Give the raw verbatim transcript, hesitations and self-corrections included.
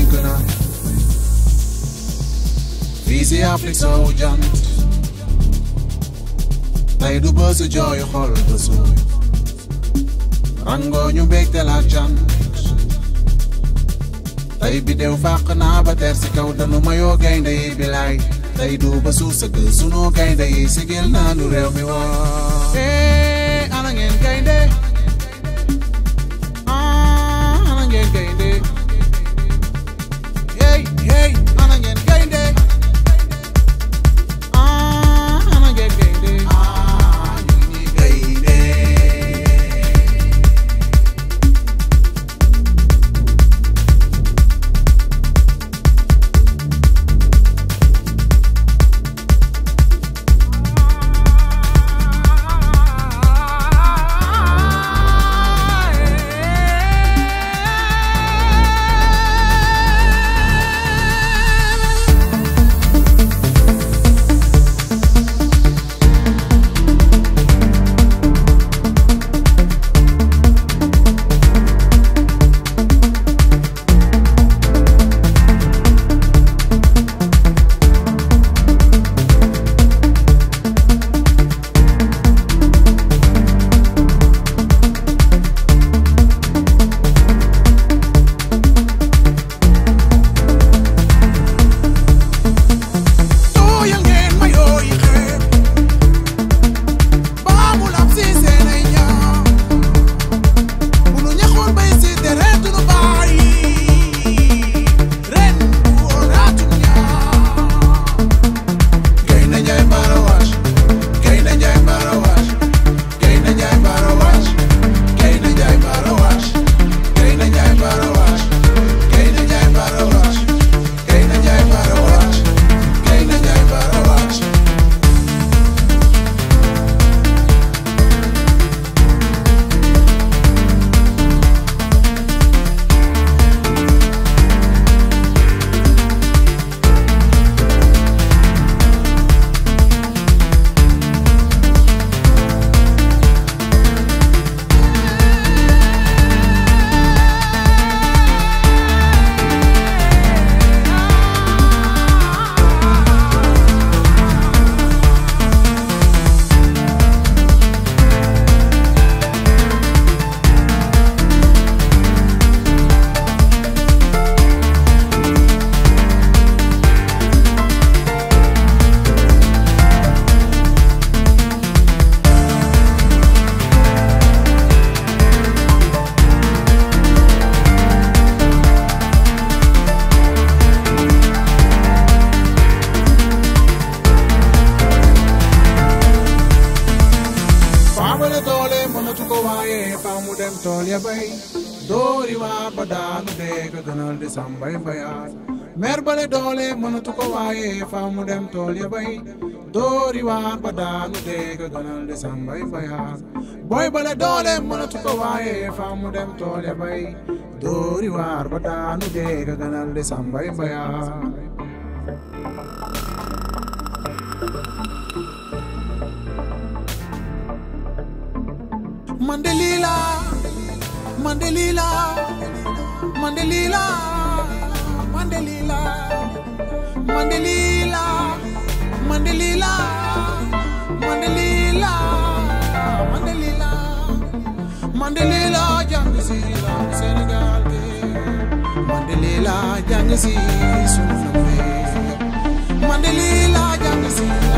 tankerna. Vi ser Afriks oljant. Tay du bësu joyu xol bësu. Rango ñu mbégte la jant. Tay bi dew fàq naa ba ter si kaw danu mayoo gaynde yi bilaay. Tay du bësu sëgg sunu gaynde yi sigil naa nu réew mi woo. Eh ana ngeen gaynde. Tol ya bay dori wa badal de ganal de sambay bayar mer bale dole mënatu ko waye fa mu dem tol ya bay dori wa badal de ganal de sambay bayar boy bale dole mënatu ko waye fa mu dem tol ya bay dori wa badal de ganal de sambay bayar Mondelila Mondelila, Mondelila, Mondelila, Mondelila, Mondelila, Mondelila, Mondelila, Mondelila, Jangsi, Senegal, Mondelila, Jangsi, Soudan, Mondelila, Jangsi.